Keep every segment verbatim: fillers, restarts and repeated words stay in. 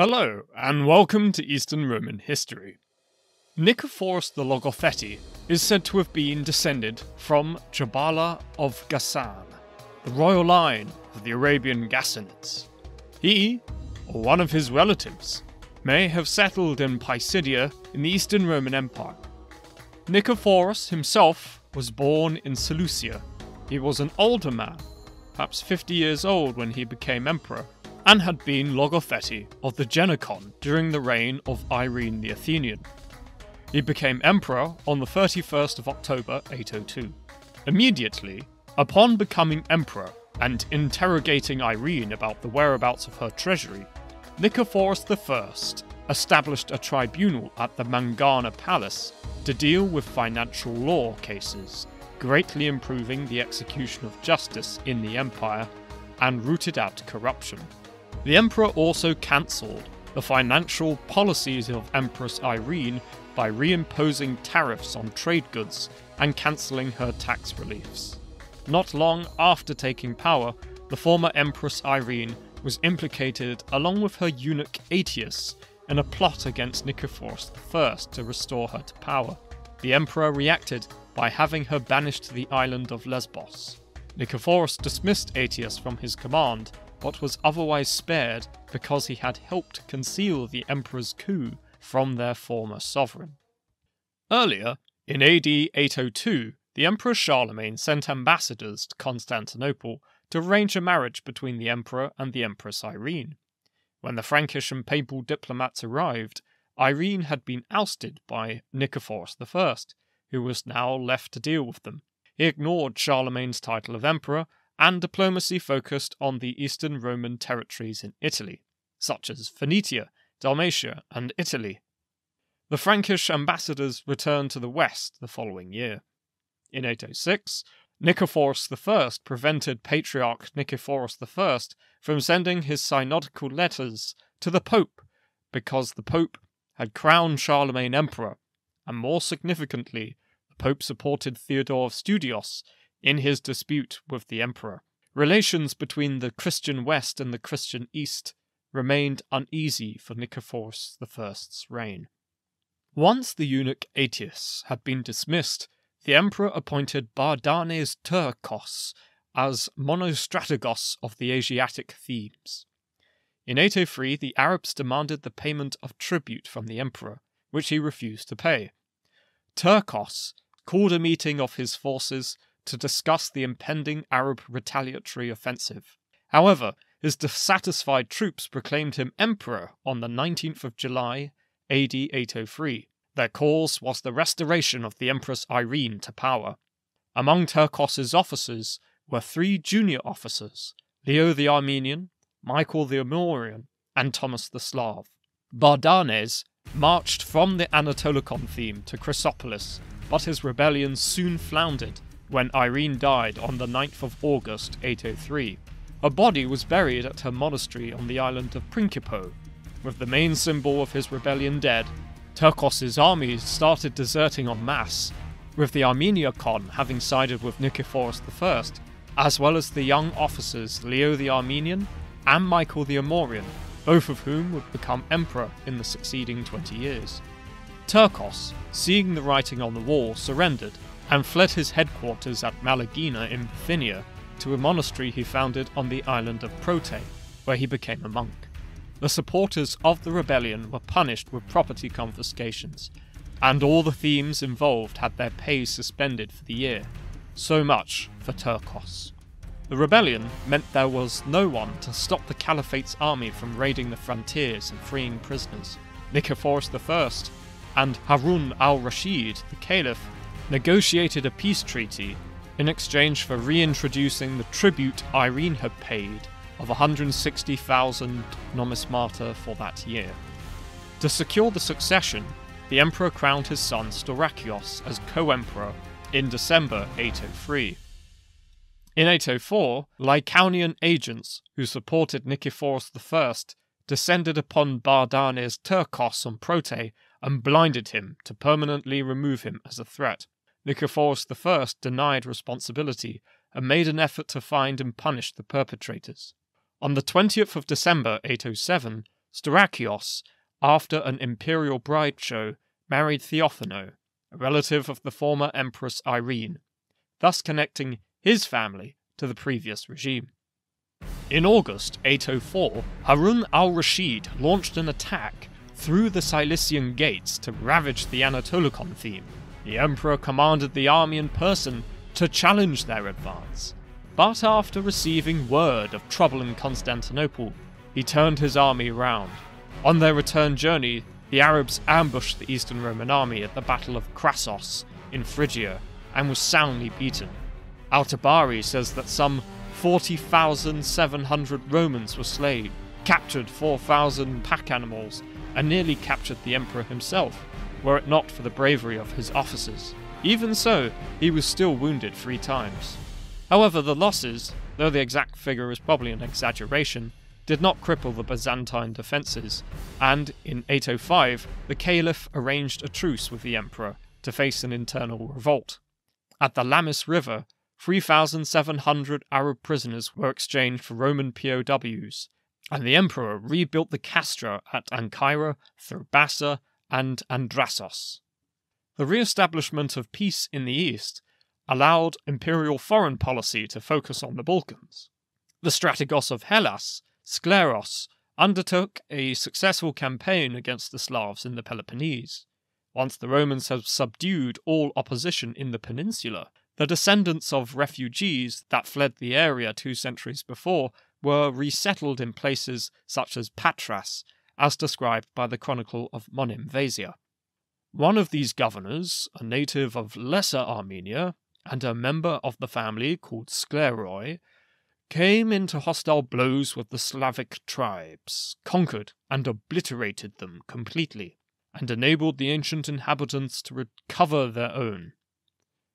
Hello, and welcome to Eastern Roman history. Nikephoros the Logothete is said to have been descended from Jabala of Ghassan, the royal line of the Arabian Ghassanids. He, or one of his relatives, may have settled in Pisidia in the Eastern Roman Empire. Nikephoros himself was born in Seleucia. He was an older man, perhaps fifty years old when he became emperor, and had been Logothete of the Genicon during the reign of Irene the Athenian. He became emperor on the thirty-first of October eight oh two. Immediately, upon becoming emperor and interrogating Irene about the whereabouts of her treasury, Nikephoros the First established a tribunal at the Mangana Palace to deal with financial law cases, greatly improving the execution of justice in the empire and rooted out corruption. The emperor also cancelled the financial policies of Empress Irene by reimposing tariffs on trade goods and cancelling her tax reliefs. Not long after taking power, the former Empress Irene was implicated along with her eunuch Aetius in a plot against Nikephoros the First to restore her to power. The emperor reacted by having her banished to the island of Lesbos. Nikephoros dismissed Aetius from his command, but was otherwise spared because he had helped conceal the emperor's coup from their former sovereign. Earlier, in A D eight oh two, the Emperor Charlemagne sent ambassadors to Constantinople to arrange a marriage between the emperor and the Empress Irene. When the Frankish and papal diplomats arrived, Irene had been ousted by Nikephoros the First, who was now left to deal with them. He ignored Charlemagne's title of emperor, and diplomacy focused on the Eastern Roman territories in Italy, such as Venetia, Dalmatia, and Italy. The Frankish ambassadors returned to the west the following year. In eight oh six, Nikephoros the First prevented Patriarch Nikephoros the First from sending his synodical letters to the Pope because the Pope had crowned Charlemagne emperor, and more significantly, the Pope supported Theodore of Studios in his dispute with the emperor. Relations between the Christian West and the Christian East remained uneasy for Nikephoros the First's reign. Once the eunuch Aetius had been dismissed, the emperor appointed Bardanes Tourkos as monostrategos of the Asiatic Thebes. In eight oh three, the Arabs demanded the payment of tribute from the emperor, which he refused to pay. Tourkos called a meeting of his forces to discuss the impending Arab retaliatory offensive. However, his dissatisfied troops proclaimed him emperor on the nineteenth of July, A D eight oh three. Their cause was the restoration of the Empress Irene to power. Among Tourkos's officers were three junior officers, Leo the Armenian, Michael the Amorian, and Thomas the Slav. Bardanes marched from the Anatolikon theme to Chrysopolis, but his rebellion soon floundered when Irene died on the ninth of August eight oh three. Her body was buried at her monastery on the island of Principo. With the main symbol of his rebellion dead, Tourkos's army started deserting en masse, with the Armeniacon having sided with Nikephoros the First, as well as the young officers Leo the Armenian and Michael the Amorian, both of whom would become emperor in the succeeding twenty years. Tourkos, seeing the writing on the wall, surrendered and fled his headquarters at Malagina in Bithynia to a monastery he founded on the island of Prote, where he became a monk. The supporters of the rebellion were punished with property confiscations, and all the themes involved had their pay suspended for the year. So much for Tourkos. The rebellion meant there was no one to stop the caliphate's army from raiding the frontiers and freeing prisoners. Nikephoros the First and Harun al-Rashid, the caliph, negotiated a peace treaty in exchange for reintroducing the tribute Irene had paid of one hundred sixty thousand nomismata for that year. To secure the succession, the emperor crowned his son Staurakios as co-emperor in December eight oh three. In eight oh four, Lycaonian agents who supported Nikephoros the First descended upon Bardanes Tourkos on Prote and blinded him to permanently remove him as a threat. Nikephoros the First denied responsibility and made an effort to find and punish the perpetrators. On the twentieth of December eight oh seven, Staurakios, after an imperial bride show, married Theophano, a relative of the former Empress Irene, thus connecting his family to the previous regime. In August eight oh four, Harun al-Rashid launched an attack through the Cilician gates to ravage the Anatolikon theme. The emperor commanded the army in person to challenge their advance, but after receiving word of trouble in Constantinople, he turned his army round. On their return journey, the Arabs ambushed the Eastern Roman army at the Battle of Crassus in Phrygia and was soundly beaten. Al-Tabari says that some forty thousand seven hundred Romans were slain, captured four thousand pack animals, and nearly captured the emperor himself, were it not for the bravery of his officers. Even so, he was still wounded three times. However, the losses, though the exact figure is probably an exaggeration, did not cripple the Byzantine defences, and in eight oh five, the Caliph arranged a truce with the emperor to face an internal revolt. At the Lamis River, three thousand seven hundred Arab prisoners were exchanged for Roman P O Ws, and the emperor rebuilt the castra at Ancyra, Thurbassa, and Andrasos. The re-establishment of peace in the east allowed imperial foreign policy to focus on the Balkans. The strategos of Hellas, Skleros, undertook a successful campaign against the Slavs in the Peloponnese. Once the Romans had subdued all opposition in the peninsula, the descendants of refugees that fled the area two centuries before were resettled in places such as Patras, as described by the Chronicle of Monemvasia. One of these governors, a native of Lesser Armenia, and a member of the family called Skleroi, came into hostile blows with the Slavic tribes, conquered and obliterated them completely, and enabled the ancient inhabitants to recover their own.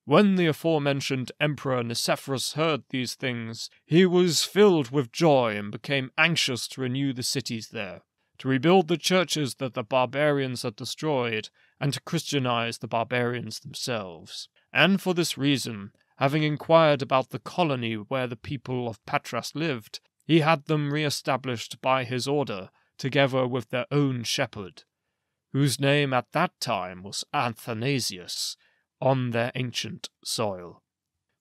When the aforementioned Emperor Nicephorus heard these things, he was filled with joy and became anxious to renew the cities there, to rebuild the churches that the barbarians had destroyed, and to Christianize the barbarians themselves. And for this reason, having inquired about the colony where the people of Patras lived, he had them re-established by his order, together with their own shepherd, whose name at that time was Athanasius, on their ancient soil.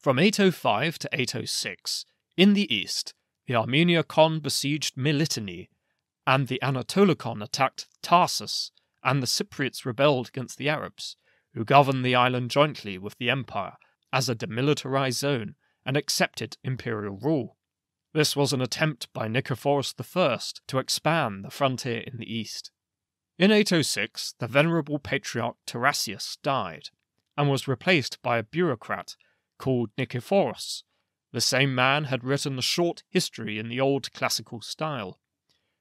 From eight oh five to eight oh six, in the east, the Armeniacon besieged Melitene, and the Anatolikon attacked Tarsus, and the Cypriots rebelled against the Arabs, who governed the island jointly with the empire as a demilitarized zone and accepted imperial rule. This was an attempt by Nikephoros the First to expand the frontier in the east. In eight oh six, the venerable patriarch Tarasius died, and was replaced by a bureaucrat called Nikephoros. The same man had written a short history in the old classical style.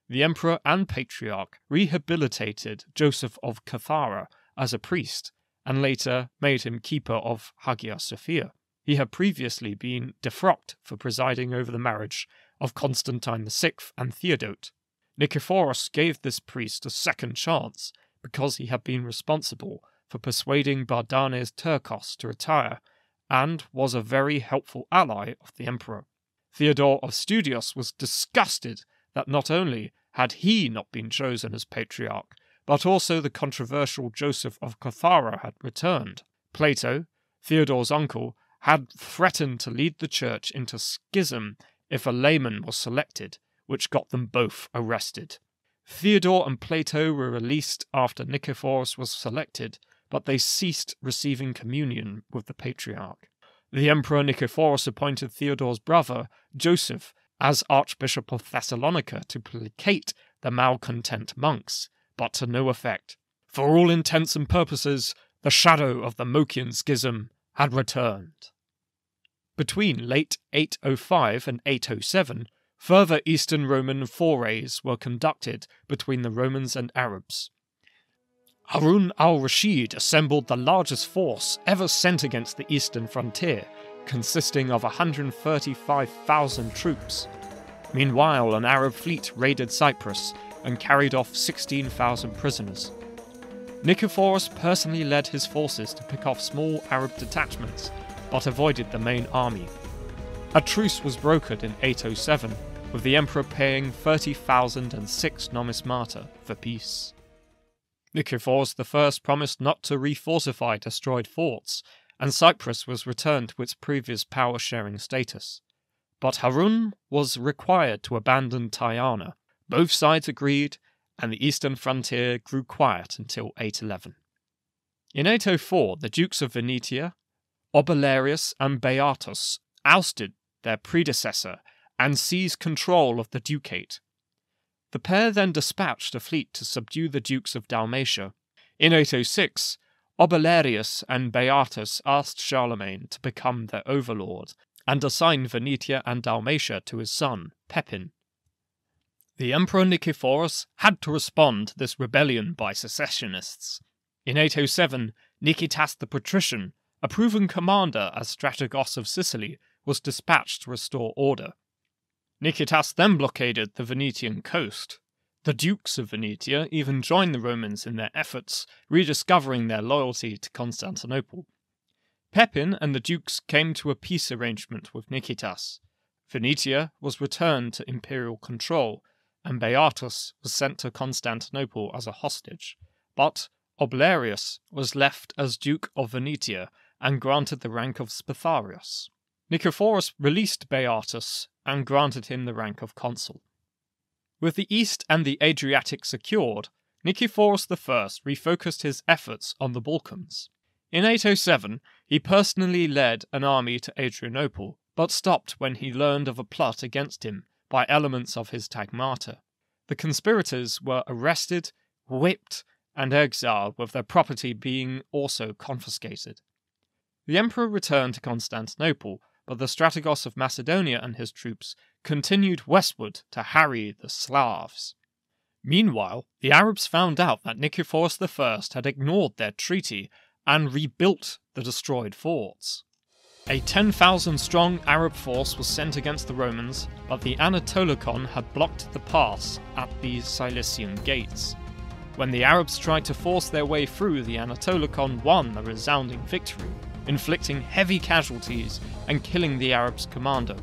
The emperor and patriarch rehabilitated Joseph of Kathara as a priest, and later made him keeper of Hagia Sophia. He had previously been defrocked for presiding over the marriage of Constantine the Sixth and Theodote. Nikephoros gave this priest a second chance because he had been responsible for persuading Bardanes Tourkos to retire, and was a very helpful ally of the emperor. Theodore of Studios was disgusted that not only had he not been chosen as patriarch, but also the controversial Joseph of Kathara had returned. Plato, Theodore's uncle, had threatened to lead the church into schism if a layman was selected, which got them both arrested. Theodore and Plato were released after Nikephoros was selected, but they ceased receiving communion with the patriarch. The emperor Nikephoros appointed Theodore's brother, Joseph, as Archbishop of Thessalonica to placate the malcontent monks, but to no effect. For all intents and purposes, the shadow of the Moechian Schism had returned. Between late eight oh five and eight oh seven, further Eastern Roman forays were conducted between the Romans and Arabs. Harun al-Rashid assembled the largest force ever sent against the eastern frontier, consisting of one hundred thirty-five thousand troops. Meanwhile, an Arab fleet raided Cyprus and carried off sixteen thousand prisoners. Nikephoros personally led his forces to pick off small Arab detachments, but avoided the main army. A truce was brokered in eight oh seven, with the emperor paying thirty thousand and six nomismata for peace. Nikephoros the First promised not to refortify destroyed forts, and Cyprus was returned to its previous power-sharing status. But Harun was required to abandon Tyana. Both sides agreed, and the eastern frontier grew quiet until eight eleven. In eight oh four, the dukes of Venetia, Obelerius and Beatus, ousted their predecessor and seized control of the ducate. The pair then dispatched a fleet to subdue the dukes of Dalmatia. In eight oh six, Obelerius and Beatus asked Charlemagne to become their overlord and assigned Venetia and Dalmatia to his son, Pepin. The Emperor Nikephoros had to respond to this rebellion by secessionists. In eight oh seven, Nikitas the Patrician, a proven commander as Strategos of Sicily, was dispatched to restore order. Nikitas then blockaded the Venetian coast. The dukes of Venetia even joined the Romans in their efforts, rediscovering their loyalty to Constantinople. Pepin and the dukes came to a peace arrangement with Nikitas. Venetia was returned to imperial control, and Beatus was sent to Constantinople as a hostage, but Obelerius was left as Duke of Venetia and granted the rank of Spitharius. Nikephoros released Beatus and granted him the rank of consul. With the East and the Adriatic secured, Nikephoros the First refocused his efforts on the Balkans. In eight oh seven, he personally led an army to Adrianople, but stopped when he learned of a plot against him by elements of his tagmata. The conspirators were arrested, whipped, and exiled, with their property being also confiscated. The emperor returned to Constantinople, but the Strategos of Macedonia and his troops continued westward to harry the Slavs. Meanwhile, the Arabs found out that Nikephoros the First had ignored their treaty and rebuilt the destroyed forts. A ten thousand strong Arab force was sent against the Romans, but the Anatolikon had blocked the pass at the Cilician gates. When the Arabs tried to force their way through, the Anatolikon won a resounding victory, inflicting heavy casualties and killing the Arabs' commander.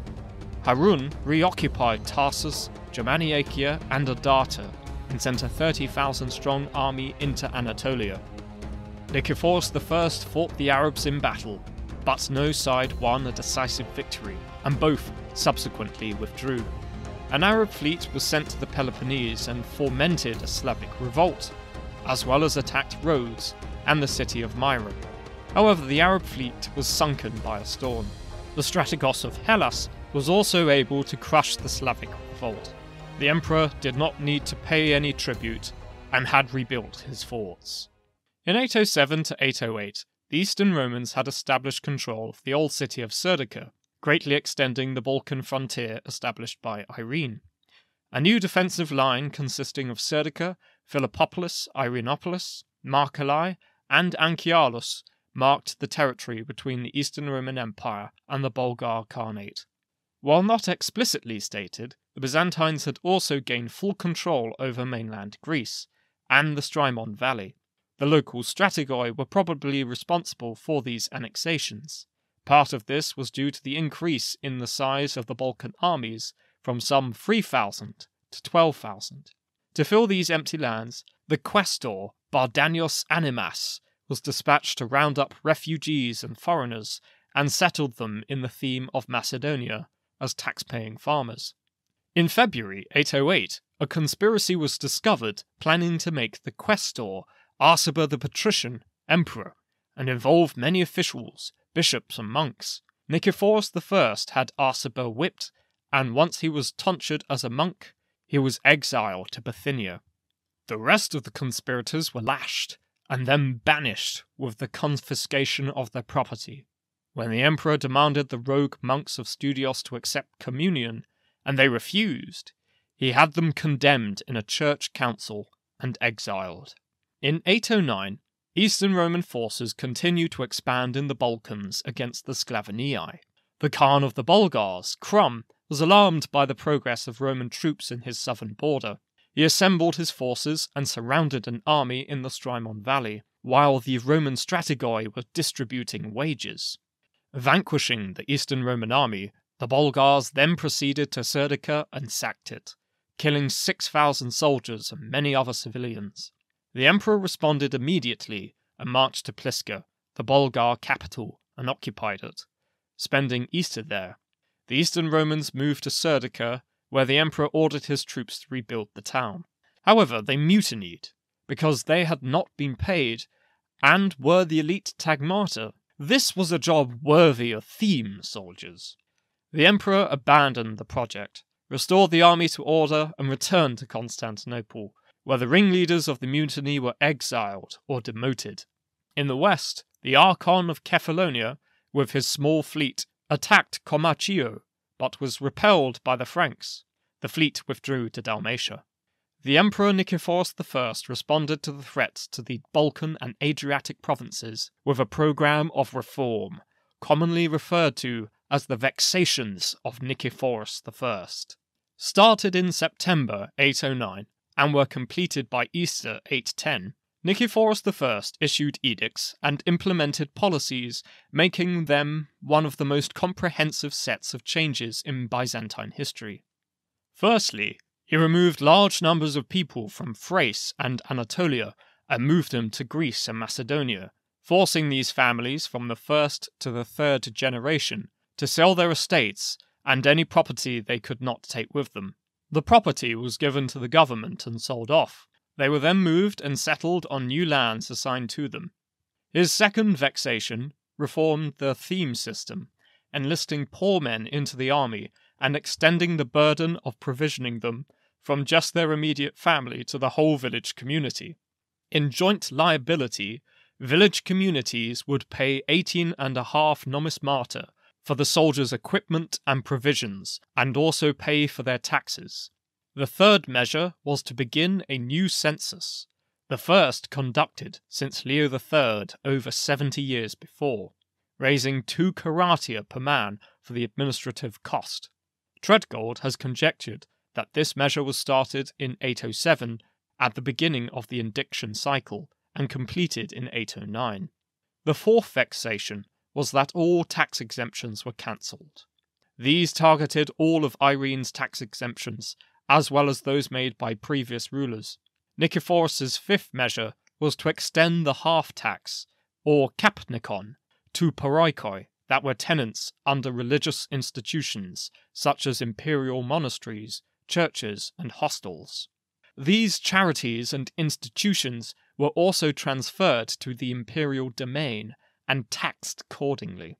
Harun reoccupied Tarsus, Germaniacia and Adata, and sent a thirty thousand strong army into Anatolia. Nikephoros the First fought the Arabs in battle, but no side won a decisive victory, and both subsequently withdrew. An Arab fleet was sent to the Peloponnese and fomented a Slavic revolt, as well as attacked Rhodes and the city of Myra. However, the Arab fleet was sunken by a storm. The Strategos of Hellas was also able to crush the Slavic revolt. The emperor did not need to pay any tribute and had rebuilt his forts. In eight oh seven to eight oh eight, the Eastern Romans had established control of the old city of Serdica, greatly extending the Balkan frontier established by Irene. A new defensive line consisting of Serdica, Philippopolis, Irenopolis, Marcali, and Anchialus marked the territory between the Eastern Roman Empire and the Bulgar Khanate. While not explicitly stated, the Byzantines had also gained full control over mainland Greece and the Strymon Valley. The local strategoi were probably responsible for these annexations. Part of this was due to the increase in the size of the Balkan armies from some three thousand to twelve thousand. To fill these empty lands, the quaestor Bardanes Animas was dispatched to round up refugees and foreigners and settled them in the theme of Macedonia as tax-paying farmers. In February eight oh eight, a conspiracy was discovered planning to make the quaestor Arsaber the Patrician emperor, and involved many officials, bishops and monks. Nikephoros the First had Arsaber whipped, and once he was tonsured as a monk, he was exiled to Bithynia. The rest of the conspirators were lashed, and then banished with the confiscation of their property. When the emperor demanded the rogue monks of Studios to accept communion, and they refused, he had them condemned in a church council and exiled. In eight oh nine, Eastern Roman forces continued to expand in the Balkans against the Sclavinii. The Khan of the Bulgars, Krum, was alarmed by the progress of Roman troops in his southern border. He assembled his forces and surrounded an army in the Strymon Valley, while the Roman strategoi were distributing wages. Vanquishing the Eastern Roman army, The Bulgars then proceeded to Serdica and sacked it, killing six thousand soldiers and many other civilians. The emperor responded immediately and marched to Pliska, the Bulgar capital, and occupied it, spending Easter there. The Eastern Romans moved to Serdica, where the emperor ordered his troops to rebuild the town. However, they mutinied, because they had not been paid and were the elite tagmata. This was a job worthy of theme soldiers. The emperor abandoned the project, restored the army to order, and returned to Constantinople, where the ringleaders of the mutiny were exiled or demoted. In the west, the Archon of Cephalonia, with his small fleet, attacked Comacchio, but was repelled by the Franks. The fleet withdrew to Dalmatia. The Emperor Nikephoros the First responded to the threats to the Balkan and Adriatic provinces with a program of reform, commonly referred to as the Vexations of Nikephoros the First. Started in September eight oh nine and were completed by Easter eight ten, Nikephoros the First issued edicts and implemented policies, making them one of the most comprehensive sets of changes in Byzantine history. Firstly, he removed large numbers of people from Thrace and Anatolia and moved them to Greece and Macedonia, forcing these families from the first to the third generation to sell their estates and any property they could not take with them. The property was given to the government and sold off. They were then moved and settled on new lands assigned to them. His second vexation reformed the theme system, enlisting poor men into the army and extending the burden of provisioning them from just their immediate family to the whole village community. In joint liability, village communities would pay eighteen and a half nomis mater for the soldiers' equipment and provisions, and also pay for their taxes. The third measure was to begin a new census, the first conducted since Leo the Third over seventy years before, raising two karatia per man for the administrative cost. Treadgold has conjectured that this measure was started in eight oh seven at the beginning of the indiction cycle and completed in eight oh nine. The fourth vexation was that all tax exemptions were cancelled. These targeted all of Irene's tax exemptions, as well as those made by previous rulers. Nikephoros' fifth measure was to extend the half-tax, or kapnikon, to paroikoi that were tenants under religious institutions such as imperial monasteries, churches, and hostels. These charities and institutions were also transferred to the imperial domain and taxed accordingly.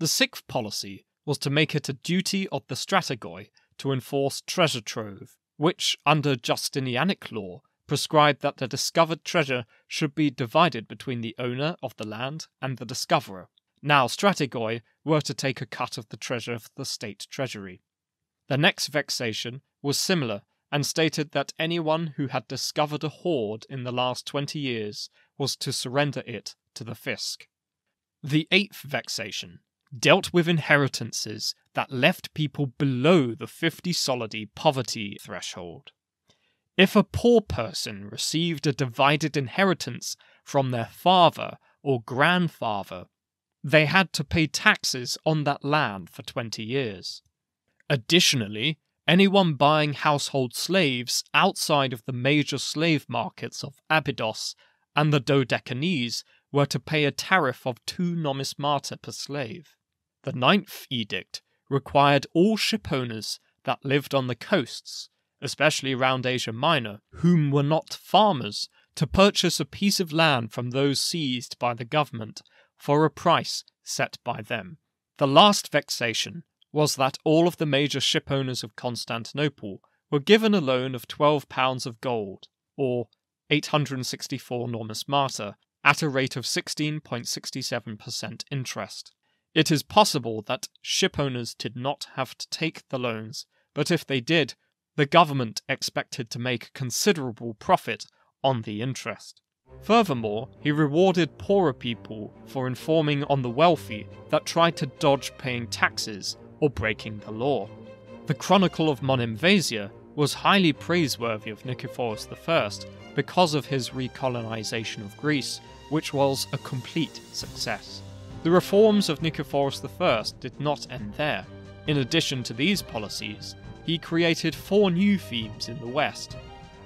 The sixth policy was to make it a duty of the strategoi to enforce treasure trove, which, under Justinianic law, prescribed that the discovered treasure should be divided between the owner of the land and the discoverer. Now strategoi were to take a cut of the treasure of the state treasury. The next vexation was similar, and stated that anyone who had discovered a hoard in the last twenty years was to surrender it to the fisc. The eighth vexation dealt with inheritances that left people below the fifty solidi poverty threshold. If a poor person received a divided inheritance from their father or grandfather, they had to pay taxes on that land for twenty years. Additionally, anyone buying household slaves outside of the major slave markets of Abydos and the Dodecanese were to pay a tariff of two nomis mater per slave. The ninth edict required all shipowners that lived on the coasts, especially around Asia Minor, whom were not farmers, to purchase a piece of land from those seized by the government for a price set by them. The last vexation was that all of the major shipowners of Constantinople were given a loan of twelve pounds of gold, or eight hundred sixty-four nomis mater, at a rate of sixteen point six seven percent interest. It is possible that shipowners did not have to take the loans, but if they did, the government expected to make a considerable profit on the interest. Furthermore, he rewarded poorer people for informing on the wealthy that tried to dodge paying taxes or breaking the law. The Chronicle of Monemvasia was highly praiseworthy of Nikephoros the First because of his recolonization of Greece, which was a complete success. The reforms of Nikephoros the First did not end there. In addition to these policies, he created four new themes in the West.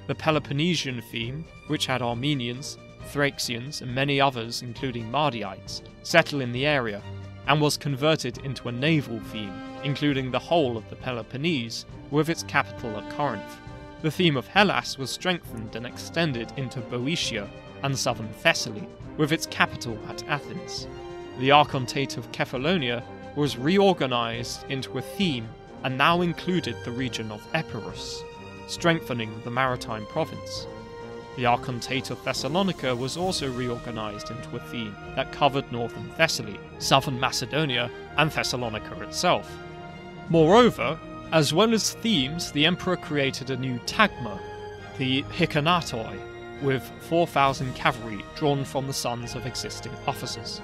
The Peloponnesian theme, which had Armenians, Thracians, and many others, including Mardaites, settle in the area, and was converted into a naval theme, including the whole of the Peloponnese, with its capital at Corinth. The theme of Hellas was strengthened and extended into Boeotia and southern Thessaly, with its capital at Athens. The Archontate of Cephalonia was reorganized into a theme and now included the region of Epirus, strengthening the maritime province. The Archontate of Thessalonica was also reorganized into a theme that covered northern Thessaly, southern Macedonia, and Thessalonica itself. Moreover, as well as themes, the emperor created a new tagma, the Hiconatoi, with four thousand cavalry drawn from the sons of existing officers.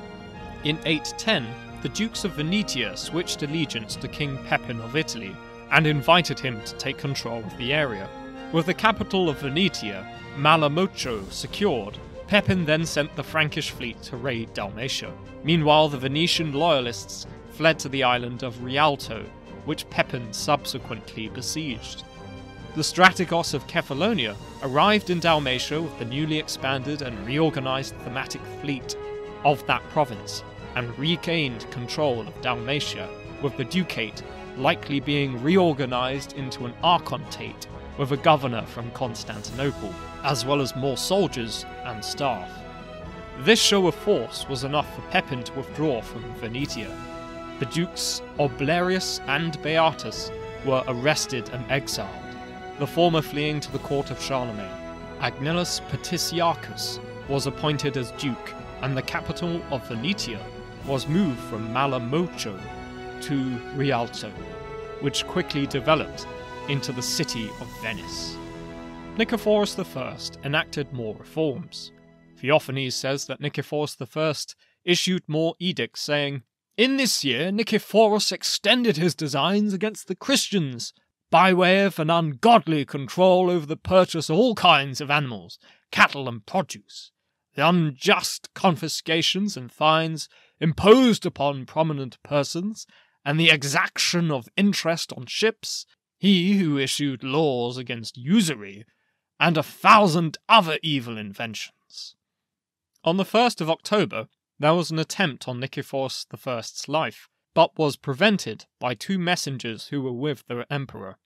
In eight ten, the Dukes of Venetia switched allegiance to King Pepin of Italy and invited him to take control of the area. With the capital of Venetia, Malamocco, secured, Pepin then sent the Frankish fleet to raid Dalmatia. Meanwhile, the Venetian loyalists fled to the island of Rialto, which Pepin subsequently besieged. The Strategos of Cephalonia arrived in Dalmatia with the newly expanded and reorganized thematic fleet of that province, and regained control of Dalmatia, with the Ducate likely being reorganized into an Archontate with a governor from Constantinople, as well as more soldiers and staff. This show of force was enough for Pepin to withdraw from Venetia. The Dukes Obelerius and Beatus were arrested and exiled, the former fleeing to the court of Charlemagne. Agnellus Patisiarchus was appointed as Duke, and the capital of Venetia was moved from Malamocco to Rialto, which quickly developed into the city of Venice. Nikephoros the First enacted more reforms. Theophany says that Nikephoros the First issued more edicts saying, "In this year Nikephoros extended his designs against the Christians, by way of an ungodly control over the purchase of all kinds of animals, cattle and produce. The unjust confiscations and fines imposed upon prominent persons, and the exaction of interest on ships, he who issued laws against usury, and a thousand other evil inventions." On the first of October, there was an attempt on Nikephoros the First's life, but was prevented by two messengers who were with the emperor.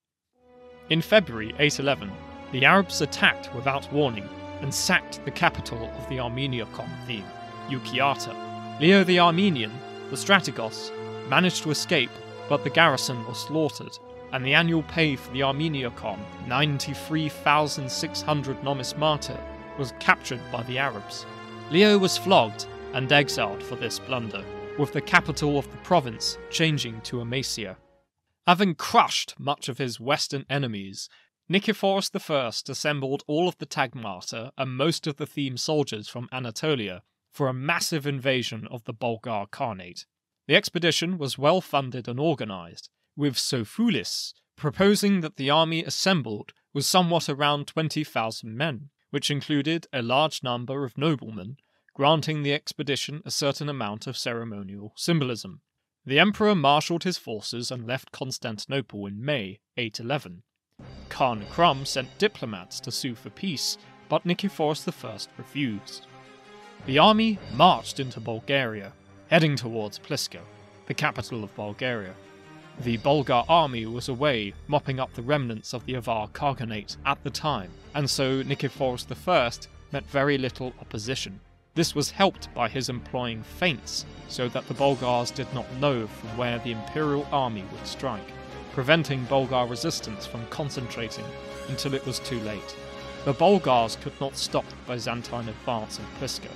In February eight eleven, the Arabs attacked without warning, and sacked the capital of the Armeniacon theme, Eucharta. Leo the Armenian, the Strategos, managed to escape, but the garrison was slaughtered, and the annual pay for the Armeniacon, ninety-three thousand six hundred nomismata, was captured by the Arabs. Leo was flogged and exiled for this blunder, with the capital of the province changing to Amasia. Having crushed much of his western enemies, Nikephoros the First assembled all of the tagmata and most of the theme soldiers from Anatolia for a massive invasion of the Bulgar Khanate. The expedition was well funded and organised, with Sophoulis proposing that the army assembled was somewhat around twenty thousand men, which included a large number of noblemen, granting the expedition a certain amount of ceremonial symbolism. The emperor marshalled his forces and left Constantinople in May eight eleven. Khan Krum sent diplomats to sue for peace, but Nikephoros the First refused. The army marched into Bulgaria, heading towards Plisko, the capital of Bulgaria. The Bulgar army was away, mopping up the remnants of the Avar Khaganate at the time, and so Nikephoros the First met very little opposition. This was helped by his employing feints, so that the Bulgars did not know from where the imperial army would strike, preventing Bulgar resistance from concentrating until it was too late. The Bulgars could not stop the Byzantine advance in Plisko,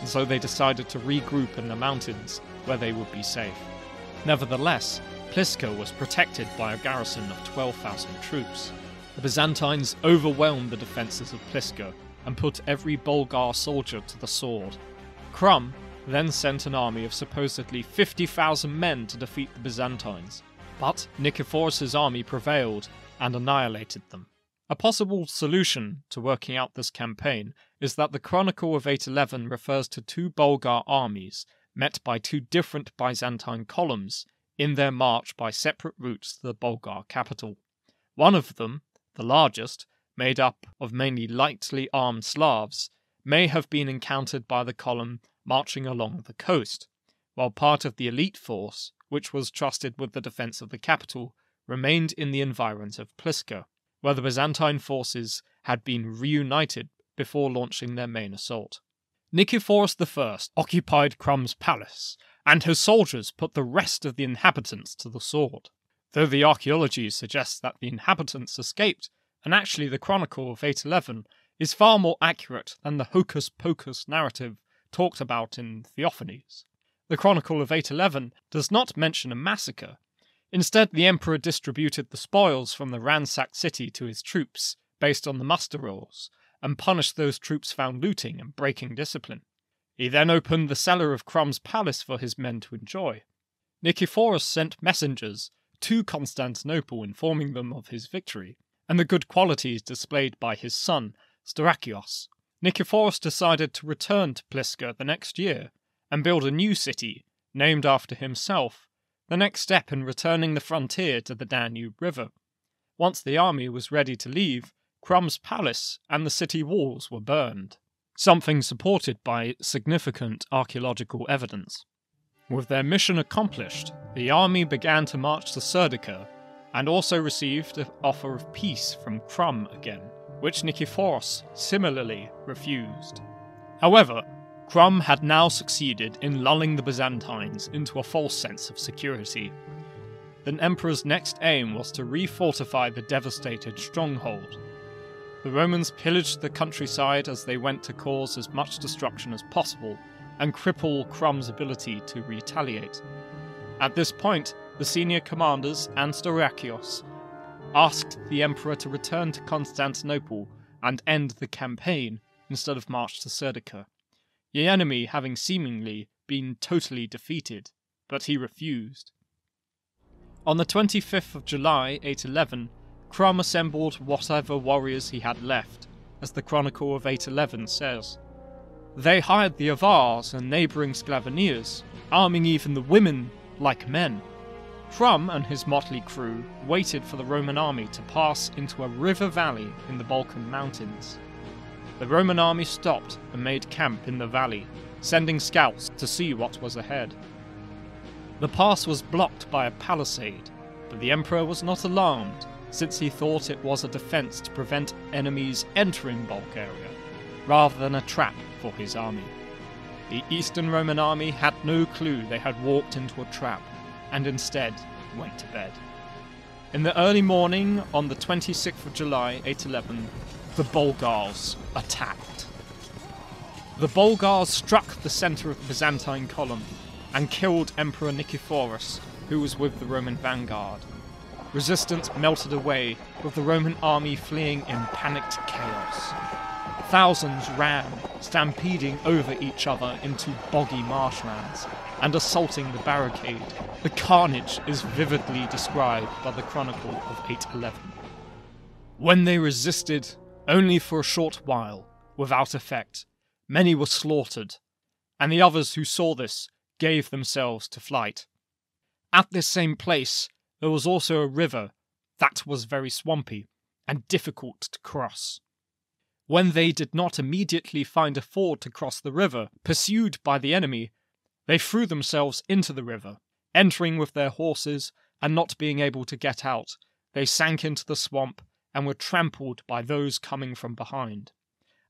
and so they decided to regroup in the mountains where they would be safe. Nevertheless, Plisko was protected by a garrison of twelve thousand troops. The Byzantines overwhelmed the defences of Plisko and put every Bulgar soldier to the sword. Krum then sent an army of supposedly fifty thousand men to defeat the Byzantines, but Nikephoros' army prevailed and annihilated them. A possible solution to working out this campaign is that the Chronicle of eight eleven refers to two Bulgar armies met by two different Byzantine columns in their march by separate routes to the Bulgar capital. One of them, the largest, made up of mainly lightly armed Slavs, may have been encountered by the column marching along the coast, while part of the elite force, which was trusted with the defence of the capital, remained in the environs of Pliska, where the Byzantine forces had been reunited before launching their main assault. Nikephoros the First occupied Crum's palace, and his soldiers put the rest of the inhabitants to the sword, though the archaeology suggests that the inhabitants escaped, and actually the Chronicle of eight eleven is far more accurate than the hocus-pocus narrative talked about in Theophanies. The Chronicle of eight eleven does not mention a massacre. Instead, the emperor distributed the spoils from the ransacked city to his troops, based on the muster rolls, and punished those troops found looting and breaking discipline. He then opened the cellar of Crum's palace for his men to enjoy. Nikephoros sent messengers to Constantinople informing them of his victory, and the good qualities displayed by his son, Staurakios. Nikephoros decided to return to Pliska the next year, and build a new city, named after himself, the next step in returning the frontier to the Danube River. Once the army was ready to leave, Crum's palace and the city walls were burned, something supported by significant archaeological evidence. With their mission accomplished, the army began to march to Serdica, and also received an offer of peace from Crum again, which Nikephoros similarly refused. However, Crum had now succeeded in lulling the Byzantines into a false sense of security. The emperor's next aim was to refortify the devastated stronghold. The Romans pillaged the countryside as they went to cause as much destruction as possible, and cripple Crum's ability to retaliate. At this point, the senior commanders and Staurakios asked the emperor to return to Constantinople and end the campaign instead of march to Serdica, the enemy having seemingly been totally defeated, but he refused. On the twenty-fifth of July, eight eleven, Crum assembled whatever warriors he had left, as the Chronicle of eight eleven says. They hired the Avars and neighbouring Sclavoniers, arming even the women like men. Crum and his motley crew waited for the Roman army to pass into a river valley in the Balkan mountains. The Roman army stopped and made camp in the valley, sending scouts to see what was ahead. The pass was blocked by a palisade, but the emperor was not alarmed, since he thought it was a defence to prevent enemies entering Bulgaria, rather than a trap for his army. The Eastern Roman army had no clue they had walked into a trap, and instead went to bed. In the early morning, on the twenty-sixth of July, eight eleven, the Bulgars attacked. The Bulgars struck the centre of the Byzantine column, and killed Emperor Nikephoros, who was with the Roman vanguard. Resistance melted away, with the Roman army fleeing in panicked chaos. Thousands ran, stampeding over each other into boggy marshlands, and assaulting the barricade. The carnage is vividly described by the Chronicle of eight eleven. When they resisted, only for a short while, without effect, many were slaughtered, and the others who saw this gave themselves to flight. At this same place, there was also a river that was very swampy and difficult to cross. When they did not immediately find a ford to cross the river, pursued by the enemy, they threw themselves into the river, entering with their horses and not being able to get out. They sank into the swamp and were trampled by those coming from behind.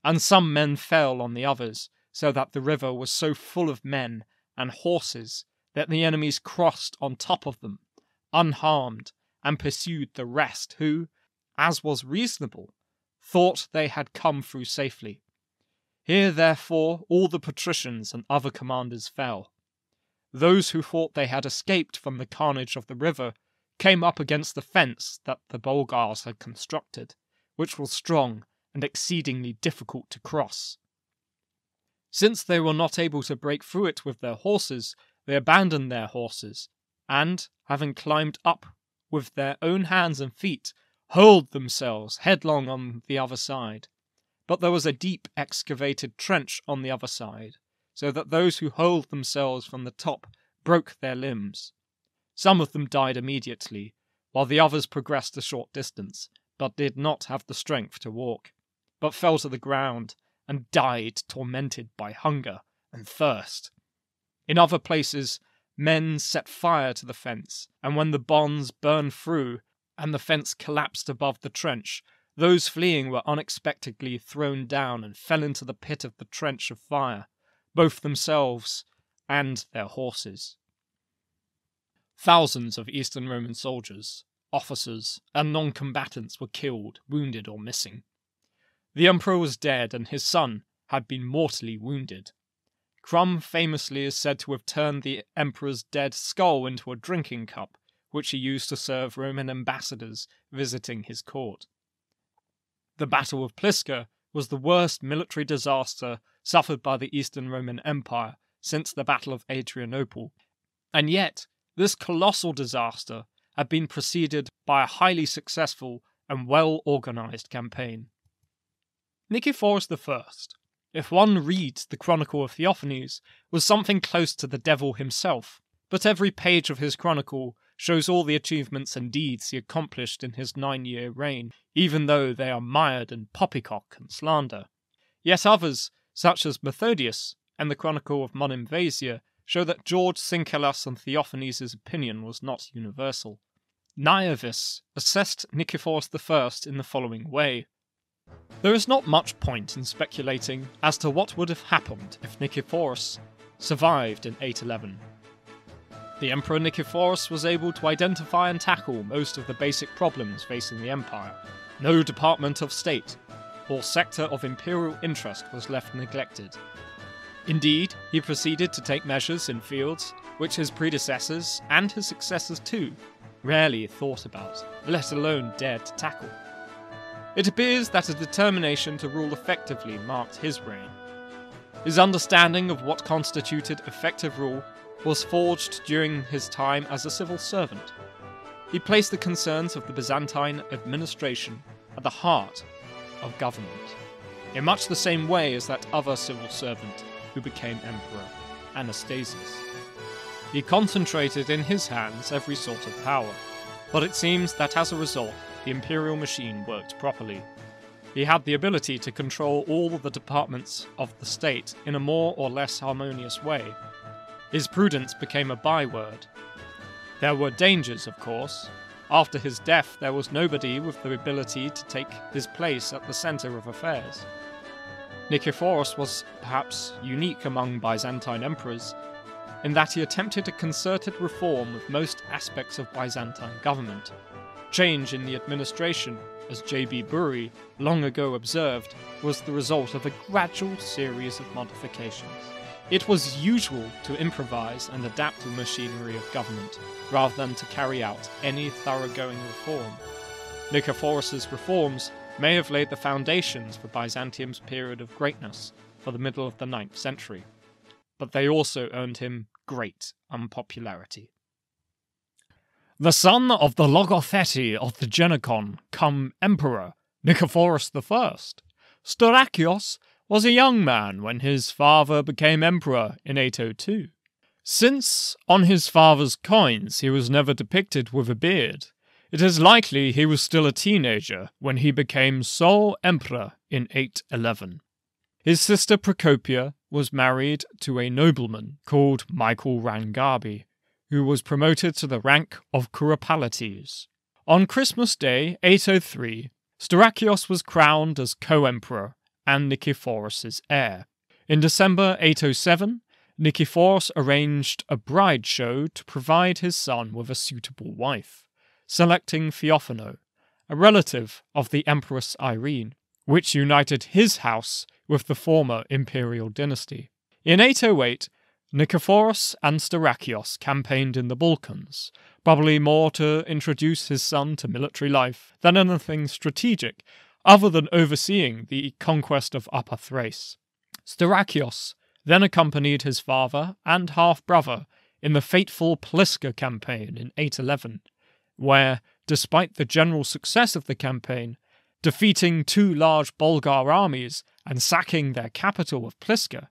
And some men fell on the others, so that the river was so full of men and horses that the enemies crossed on top of them, unharmed, and pursued the rest who, as was reasonable, thought they had come through safely. Here, therefore, all the patricians and other commanders fell. Those who thought they had escaped from the carnage of the river came up against the fence that the Bulgars had constructed, which was strong and exceedingly difficult to cross. Since they were not able to break through it with their horses, they abandoned their horses, and, having climbed up with their own hands and feet, hurled themselves headlong on the other side. But there was a deep excavated trench on the other side, so that those who hurled themselves from the top broke their limbs. Some of them died immediately, while the others progressed a short distance, but did not have the strength to walk, but fell to the ground and died tormented by hunger and thirst. In other places, men set fire to the fence, and when the bonds burned through and the fence collapsed above the trench, those fleeing were unexpectedly thrown down and fell into the pit of the trench of fire, both themselves and their horses. Thousands of Eastern Roman soldiers, officers, and non-combatants were killed, wounded, or missing. The emperor was dead, and his son had been mortally wounded. Crum famously is said to have turned the emperor's dead skull into a drinking cup, which he used to serve Roman ambassadors visiting his court. The Battle of Pliska was the worst military disaster suffered by the Eastern Roman Empire since the Battle of Adrianople, and yet this colossal disaster had been preceded by a highly successful and well-organized campaign. Nikephoros the First, if one reads the Chronicle of Theophanies, was something close to the devil himself, but every page of his chronicle shows all the achievements and deeds he accomplished in his nine-year reign, even though they are mired in poppycock and slander. Yet others, such as Methodius and the Chronicle of Monemvasia, show that George Synkellas and Theophanes' opinion was not universal. Niovus assessed Nikephoros the First in the following way. There is not much point in speculating as to what would have happened if Nikephoros survived in eight eleven. The Emperor Nikephoros was able to identify and tackle most of the basic problems facing the empire. No department of state or sector of imperial interest was left neglected. Indeed, he proceeded to take measures in fields which his predecessors, and his successors too, rarely thought about, let alone dared to tackle. It appears that a determination to rule effectively marked his reign. His understanding of what constituted effective rule was forged during his time as a civil servant. He placed the concerns of the Byzantine administration at the heart of government, in much the same way as that other civil servant who became emperor, Anastasius. He concentrated in his hands every sort of power, but it seems that as a result, the imperial machine worked properly. He had the ability to control all the departments of the state in a more or less harmonious way. His prudence became a byword. There were dangers, of course. After his death, there was nobody with the ability to take his place at the centre of affairs. Nikephoros was perhaps unique among Byzantine emperors in that he attempted a concerted reform of most aspects of Byzantine government. Change in the administration, as J B Bury long ago observed, was the result of a gradual series of modifications. It was usual to improvise and adapt the machinery of government, rather than to carry out any thoroughgoing reform. Nikephoros' reforms may have laid the foundations for Byzantium's period of greatness for the middle of the ninth century, but they also earned him great unpopularity. The son of the Logothete of the Genicon, come Emperor Nikephoros the First, Staurakios, was a young man when his father became emperor in eight oh two. Since on his father's coins he was never depicted with a beard, it is likely he was still a teenager when he became sole emperor in eight eleven. His sister Procopia was married to a nobleman called Michael Rangabi, who was promoted to the rank of Kurapalates. On Christmas Day eight oh three, Staurakios was crowned as co-emperor and Nikephoros' heir. In December eight oh seven, Nikephoros arranged a bride show to provide his son with a suitable wife, selecting Theophano, a relative of the Empress Irene, which united his house with the former imperial dynasty. In eight oh eight, Nikephoros and Staurakios campaigned in the Balkans, probably more to introduce his son to military life than anything strategic, other than overseeing the conquest of Upper Thrace. Staurakios then accompanied his father and half-brother in the fateful Pliska campaign in eight eleven, where, despite the general success of the campaign, defeating two large Bulgar armies and sacking their capital of Pliska,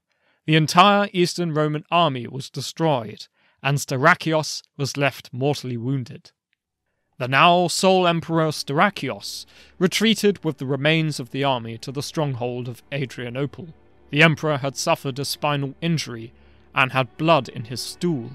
the entire Eastern Roman army was destroyed and Staurakios was left mortally wounded. The now sole emperor Staurakios retreated with the remains of the army to the stronghold of Adrianople. The emperor had suffered a spinal injury and had blood in his stool,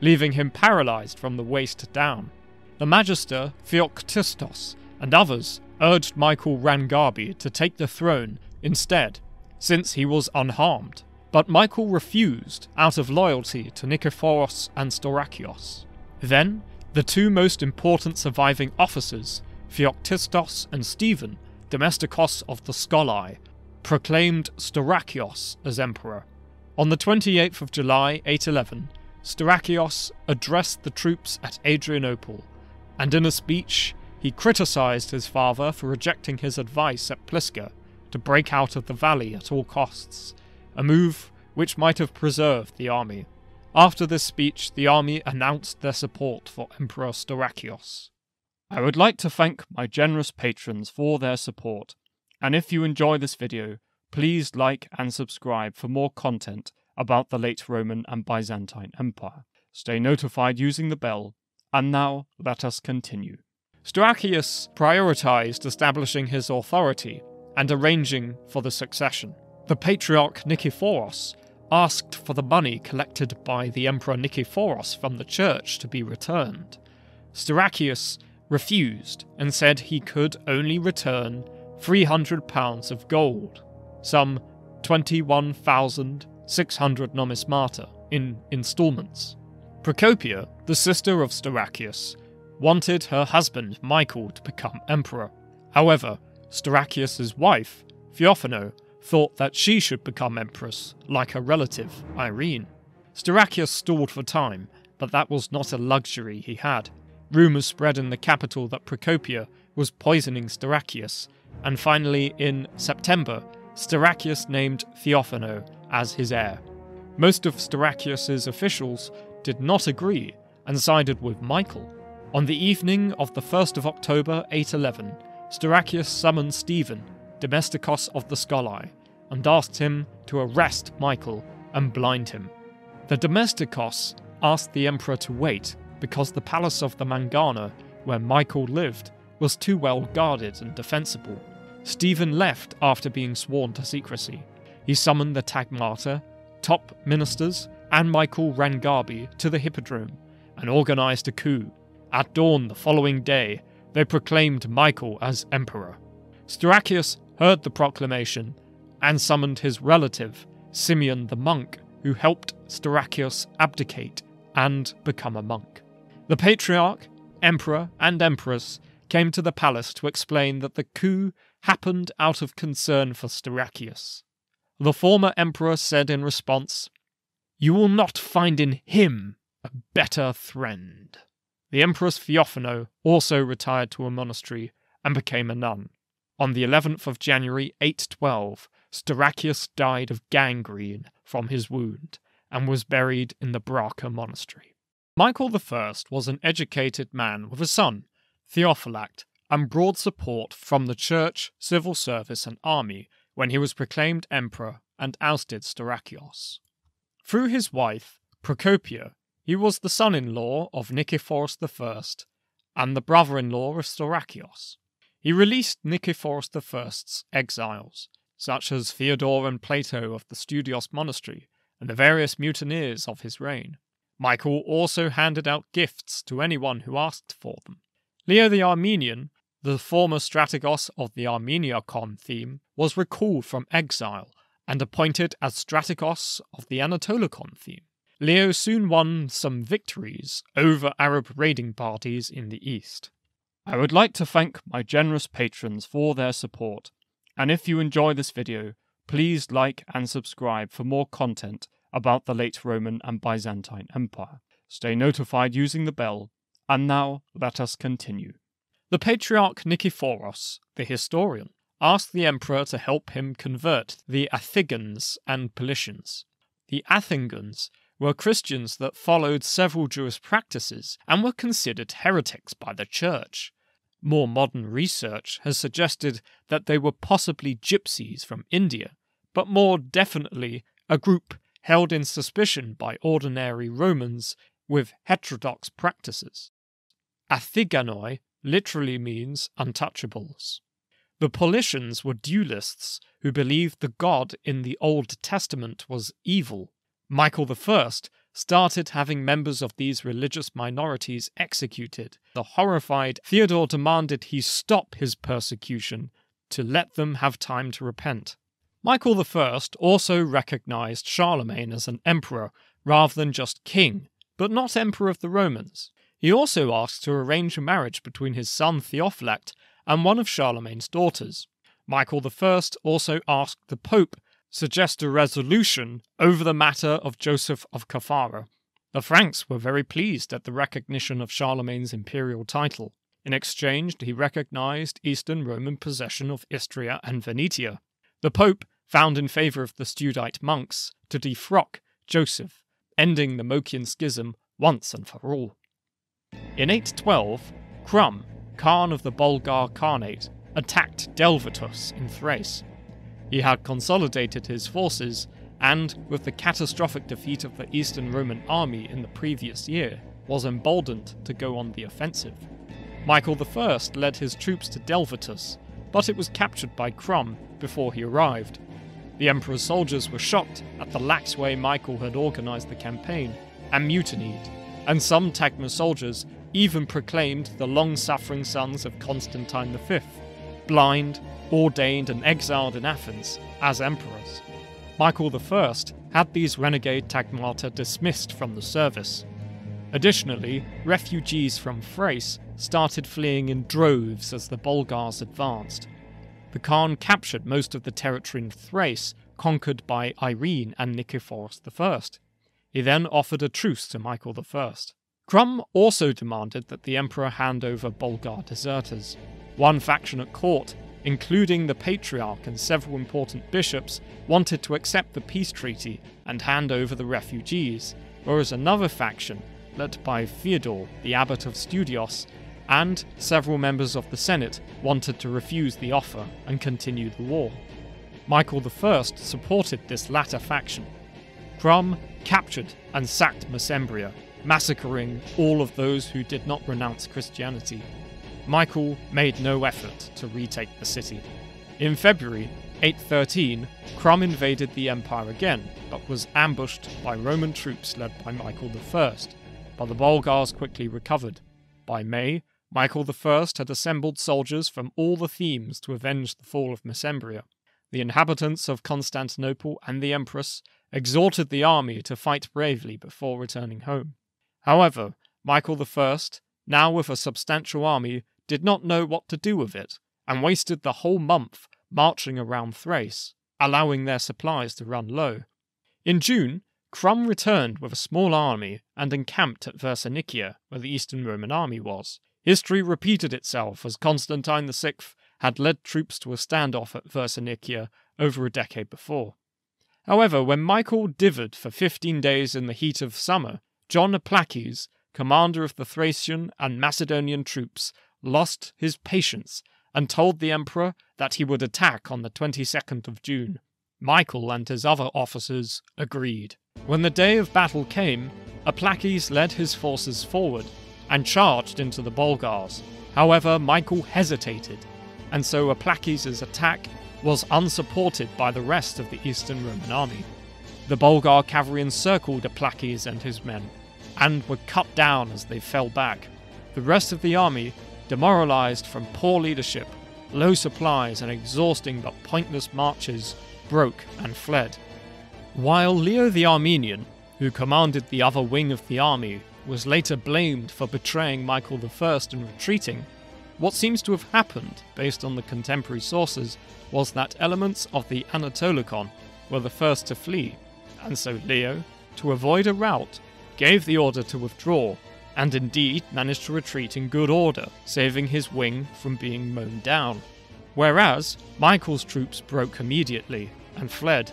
leaving him paralyzed from the waist down. The magister Theoctistos and others urged Michael Rangabi to take the throne instead, since he was unharmed, but Michael refused out of loyalty to Nikephoros and Staurakios. Then, the two most important surviving officers, Theoctistos and Stephen, domesticos of the Scholai, proclaimed Staurakios as emperor. On the twenty-eighth of July, eight eleven, Staurakios addressed the troops at Adrianople, and in a speech, he criticized his father for rejecting his advice at Pliska to break out of the valley at all costs, a move which might have preserved the army. After this speech, the army announced their support for Emperor Staurakios. I would like to thank my generous patrons for their support, and if you enjoy this video, please like and subscribe for more content about the late Roman and Byzantine Empire. Stay notified using the bell, and now let us continue. Staurakios prioritized establishing his authority and arranging for the succession. The patriarch Nikephoros asked for the money collected by the emperor Nikephoros from the church to be returned. Staurakios refused and said he could only return three hundred pounds of gold, some twenty-one thousand six hundred nomismata, in installments. Procopia, the sister of Staurakios, wanted her husband Michael to become emperor. However, Staurakios' wife, Theophano, thought that she should become empress, like her relative, Irene. Staurakios stalled for time, but that was not a luxury he had. Rumours spread in the capital that Procopia was poisoning Staurakios, and finally, in September, Staurakios named Theophano as his heir. Most of Staurakios' officials did not agree and sided with Michael. On the evening of the first of October, eight eleven, Staurakios summoned Stephen, domesticos of the Scholai, and asked him to arrest Michael and blind him. The domesticos asked the emperor to wait because the palace of the Mangana, where Michael lived, was too well guarded and defensible. Stephen left after being sworn to secrecy. He summoned the tagmata, top ministers, and Michael Rangabi to the hippodrome and organised a coup. At dawn the following day, they proclaimed Michael as emperor. Staurakios heard the proclamation and summoned his relative, Simeon the monk, who helped Staurakios abdicate and become a monk. The patriarch, emperor, and empress came to the palace to explain that the coup happened out of concern for Staurakios. The former emperor said in response, "You will not find in him a better friend." The empress Theophano also retired to a monastery and became a nun. On the eleventh of January, eight twelve, Staurakios died of gangrene from his wound and was buried in the Braca monastery. Michael the First was an educated man with a son, Theophylact, and broad support from the church, civil service and army when he was proclaimed emperor and ousted Staurakios. Through his wife, Procopia, he was the son-in-law of Nikephoros the First and the brother-in-law of Staurakios. He released Nikephoros the First's exiles, such as Theodore and Plato of the Studios monastery and the various mutineers of his reign. Michael also handed out gifts to anyone who asked for them. Leo the Armenian, the former strategos of the Armeniakon theme, was recalled from exile and appointed as strategos of the Anatolikon theme. Leo soon won some victories over Arab raiding parties in the east. I would like to thank my generous patrons for their support, and if you enjoy this video, please like and subscribe for more content about the late Roman and Byzantine Empire. Stay notified using the bell, and now let us continue. The patriarch Nikephoros, the historian, asked the emperor to help him convert the Athigans and Paulicians. The Athigans were Christians that followed several Jewish practices and were considered heretics by the church. More modern research has suggested that they were possibly gypsies from India, but more definitely a group held in suspicion by ordinary Romans with heterodox practices. Athiganoi literally means untouchables. The Paulicians were dualists who believed the god in the Old Testament was evil. Michael the First started having members of these religious minorities executed. The horrified Theodore demanded he stop his persecution to let them have time to repent. Michael the First also recognized Charlemagne as an emperor rather than just king, but not emperor of the Romans. He also asked to arrange a marriage between his son Theophylact and one of Charlemagne's daughters. Michael the First also asked the Pope suggest a resolution over the matter of Joseph of Kathara. The Franks were very pleased at the recognition of Charlemagne's imperial title. In exchange, he recognized Eastern Roman possession of Istria and Venetia. The Pope found in favor of the Studite monks to defrock Joseph, ending the Moechian Schism once and for all. In eight twelve, Crum, Khan of the Bulgar Khanate, attacked Delvetus in Thrace. He had consolidated his forces, and, with the catastrophic defeat of the Eastern Roman army in the previous year, was emboldened to go on the offensive. Michael the First led his troops to Delvetus, but it was captured by Crum before he arrived. The Emperor's soldiers were shocked at the lax way Michael had organised the campaign, and mutinied, and some Tagma soldiers even proclaimed the long-suffering sons of Constantine the Fifth, blind, ordained and exiled in Athens, as emperors. Michael the First had these renegade tagmata dismissed from the service. Additionally, refugees from Thrace started fleeing in droves as the Bulgars advanced. The Khan captured most of the territory in Thrace, conquered by Irene and Nikephoros the First. He then offered a truce to Michael the First. Crum also demanded that the emperor hand over Bulgar deserters. One faction at court, including the Patriarch and several important bishops, wanted to accept the peace treaty and hand over the refugees, whereas another faction, led by Theodore, the abbot of Studios, and several members of the Senate wanted to refuse the offer and continue the war. Michael the First supported this latter faction. Crum captured and sacked Mesembria, massacring all of those who did not renounce Christianity. Michael made no effort to retake the city. In February eight thirteen, Crum invaded the empire again, but was ambushed by Roman troops led by Michael the First, but the Bulgars quickly recovered. By May, Michael the First had assembled soldiers from all the themes to avenge the fall of Mesembria. The inhabitants of Constantinople and the Empress exhorted the army to fight bravely before returning home. However, Michael the First, now with a substantial army, did not know what to do with it, and wasted the whole month marching around Thrace, allowing their supplies to run low. In June, Crum returned with a small army and encamped at Versinicia, where the Eastern Roman army was. History repeated itself as Constantine the Sixth had led troops to a standoff at Versinicia over a decade before. However, when Michael dithered for fifteen days in the heat of summer, John Aplaces, commander of the Thracian and Macedonian troops, lost his patience and told the emperor that he would attack on the twenty-second of June. Michael and his other officers agreed. When the day of battle came, Aplaces led his forces forward and charged into the Bulgars. However, Michael hesitated, and so Aplaces's attack was unsupported by the rest of the Eastern Roman army. The Bulgar cavalry encircled Aplaces and his men, and were cut down as they fell back. The rest of the army, demoralized from poor leadership, low supplies and exhausting but pointless marches, broke and fled. While Leo the Armenian, who commanded the other wing of the army, was later blamed for betraying Michael the First and retreating, what seems to have happened, based on the contemporary sources, was that elements of the Anatolikon were the first to flee, and so Leo, to avoid a rout, gave the order to withdraw, and indeed managed to retreat in good order, saving his wing from being mown down. Whereas, Michael's troops broke immediately, and fled.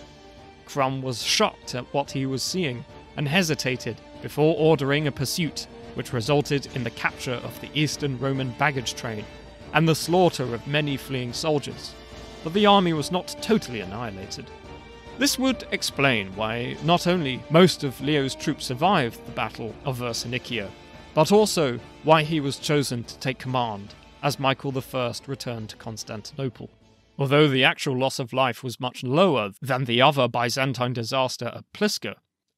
Crum was shocked at what he was seeing, and hesitated before ordering a pursuit, which resulted in the capture of the Eastern Roman baggage train, and the slaughter of many fleeing soldiers. But the army was not totally annihilated. This would explain why not only most of Leo's troops survived the Battle of Vercinicium, but also why he was chosen to take command as Michael the First returned to Constantinople. Although the actual loss of life was much lower than the other Byzantine disaster at Pliska,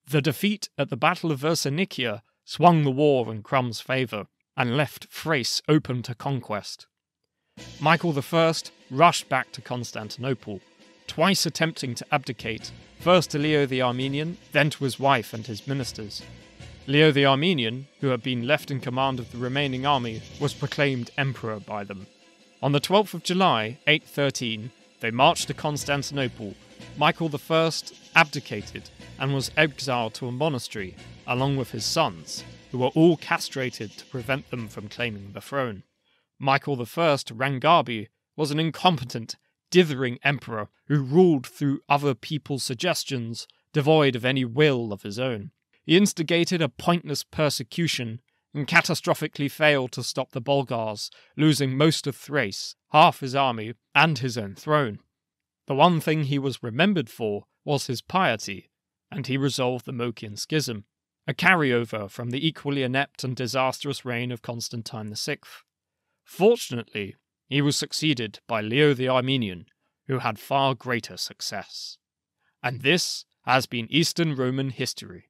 the defeat at the Battle of Vercinicium swung the war in Crum's favour and left Thrace open to conquest. Michael the First rushed back to Constantinople, twice attempting to abdicate, first to Leo the Armenian, then to his wife and his ministers. Leo the Armenian, who had been left in command of the remaining army, was proclaimed emperor by them. On the twelfth of July, eight thirteen, they marched to Constantinople. Michael the First abdicated and was exiled to a monastery, along with his sons, who were all castrated to prevent them from claiming the throne. Michael the First Rangabi was an incompetent, dithering emperor who ruled through other people's suggestions, devoid of any will of his own. He instigated a pointless persecution and catastrophically failed to stop the Bulgars, losing most of Thrace, half his army, and his own throne. The one thing he was remembered for was his piety, and he resolved the Moechian Schism, a carryover from the equally inept and disastrous reign of Constantine the Sixth. Fortunately, he was succeeded by Leo the Armenian, who had far greater success. And this has been Eastern Roman history.